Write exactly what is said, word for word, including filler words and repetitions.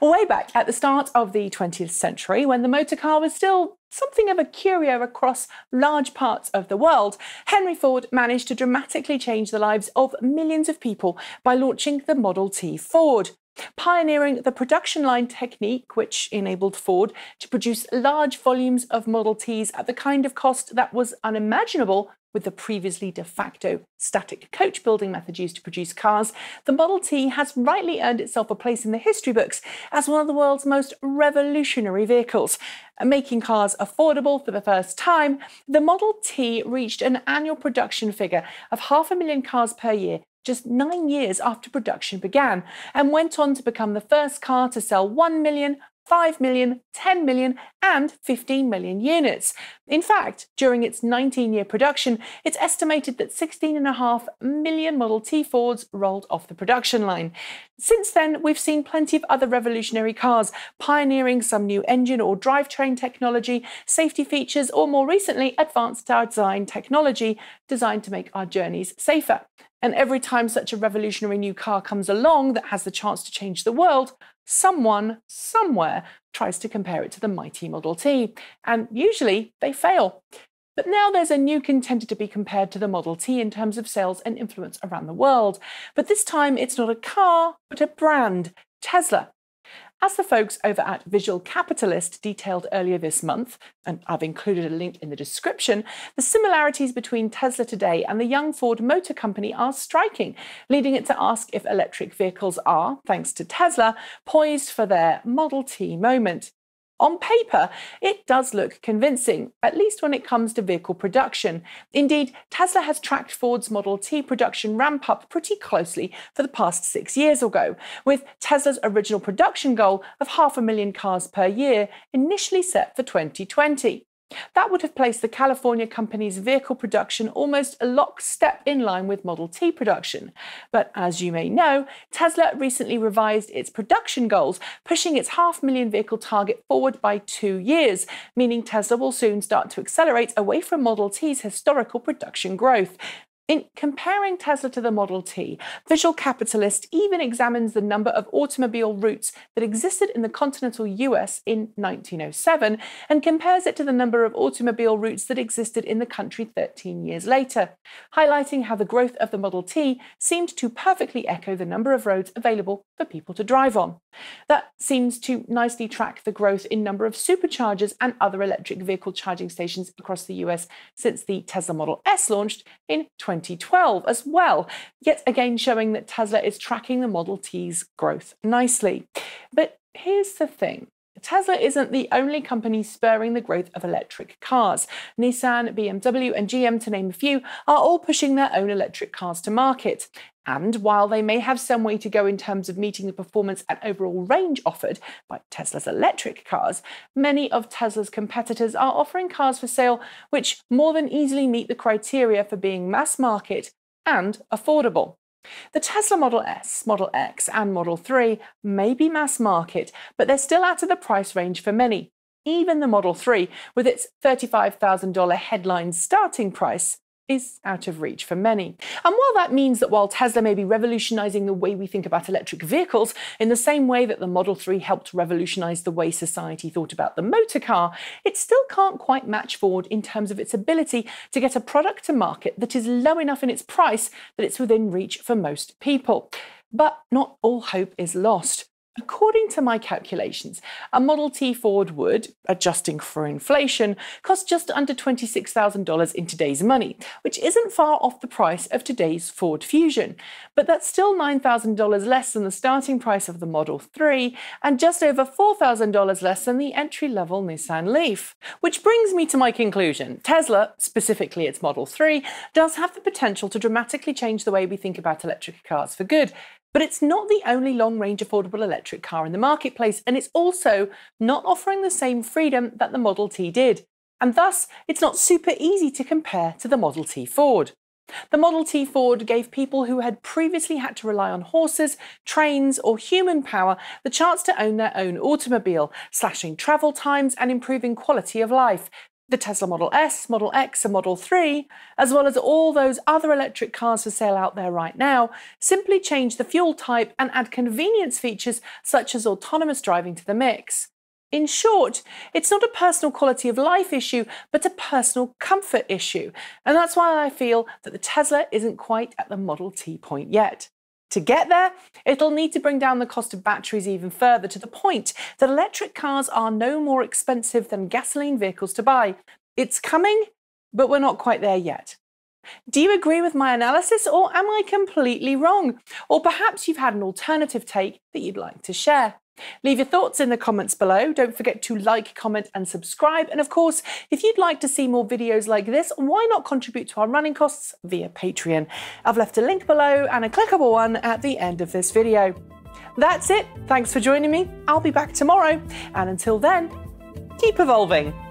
Way back at the start of the twentieth century, when the motor car was still something of a curio across large parts of the world, Henry Ford managed to dramatically change the lives of millions of people by launching the Model T Ford, pioneering the production line technique which enabled Ford to produce large volumes of Model Ts at the kind of cost that was unimaginable with the previously de facto static coach building method used to produce cars. The Model T has rightly earned itself a place in the history books as one of the world's most revolutionary vehicles. Making cars affordable for the first time, the Model T reached an annual production figure of half a million cars per year just nine years after production began, and went on to become the first car to sell one million, five million, ten million and fifteen million units. In fact, during its nineteen year production, it's estimated that sixteen and a half million Model T Fords rolled off the production line. Since then, we've seen plenty of other revolutionary cars pioneering some new engine or drivetrain technology, safety features, or more recently, advanced design technology designed to make our journeys safer. And every time such a revolutionary new car comes along that has the chance to change the world, someone, somewhere, tries to compare it to the mighty Model T. And usually they fail. But now there's a new contender to be compared to the Model T in terms of sales and influence around the world. But this time it's not a car, but a brand, Tesla. As the folks over at Visual Capitalist detailed earlier this month, and I've included a link in the description, the similarities between Tesla today and the young Ford Motor Company are striking, leading it to ask if electric vehicles are, thanks to Tesla, poised for their Model T moment. On paper, it does look convincing, at least when it comes to vehicle production. Indeed, Tesla has tracked Ford's Model T production ramp up pretty closely for the past six years or so, with Tesla's original production goal of half a million cars per year initially set for twenty twenty. That would have placed the California company's vehicle production almost a lockstep in line with Model T production. But as you may know, Tesla recently revised its production goals, pushing its half million vehicle target forward by two years, meaning Tesla will soon start to accelerate away from Model T's historical production growth. In comparing Tesla to the Model T, Visual Capitalist even examines the number of automobile routes that existed in the continental U S in nineteen oh seven and compares it to the number of automobile routes that existed in the country thirteen years later, highlighting how the growth of the Model T seemed to perfectly echo the number of roads available for people to drive on. That seems to nicely track the growth in number of superchargers and other electric vehicle charging stations across the U S since the Tesla Model S launched in twenty twelve as well, yet again showing that Tesla is tracking the Model T's growth nicely. But here's the thing. Tesla isn't the only company spurring the growth of electric cars. Nissan, B M W and G M, to name a few, are all pushing their own electric cars to market. And while they may have some way to go in terms of meeting the performance and overall range offered by Tesla's electric cars, many of Tesla's competitors are offering cars for sale which more than easily meet the criteria for being mass market and affordable. The Tesla Model S, Model X and Model three may be mass market, but they're still out of the price range for many. Even the Model three, with its thirty-five thousand dollar headline starting price, is out of reach for many. And while that means that while Tesla may be revolutionizing the way we think about electric vehicles, in the same way that the Model three helped revolutionize the way society thought about the motor car, it still can't quite match Ford in terms of its ability to get a product to market that is low enough in its price that it's within reach for most people. But not all hope is lost. According to my calculations, a Model T Ford would, adjusting for inflation, cost just under twenty-six thousand dollars in today's money, which isn't far off the price of today's Ford Fusion. But that's still nine thousand dollars less than the starting price of the Model three and just over four thousand dollars less than the entry-level Nissan Leaf. Which brings me to my conclusion. Tesla, specifically its Model three, does have the potential to dramatically change the way we think about electric cars for good. But it's not the only long-range affordable electric car in the marketplace, and it's also not offering the same freedom that the Model T did. And thus, it's not super easy to compare to the Model T Ford. The Model T Ford gave people who had previously had to rely on horses, trains, or human power the chance to own their own automobile, slashing travel times and improving quality of life. the Tesla Model S, Model X and Model three, as well as all those other electric cars for sale out there right now, simply change the fuel type and add convenience features such as autonomous driving to the mix. In short, it's not a personal quality of life issue, but a personal comfort issue. And that's why I feel that the Tesla isn't quite at the Model T point yet. To get there, it'll need to bring down the cost of batteries even further, to the point that electric cars are no more expensive than gasoline vehicles to buy. It's coming, but we're not quite there yet. Do you agree with my analysis, or am I completely wrong? Or perhaps you've had an alternative take that you'd like to share. Leave your thoughts in the comments below. Don't forget to like, comment and subscribe. And of course, if you'd like to see more videos like this, why not contribute to our running costs via Patreon? I've left a link below and a clickable one at the end of this video. That's it. Thanks for joining me. I'll be back tomorrow. And until then, keep evolving.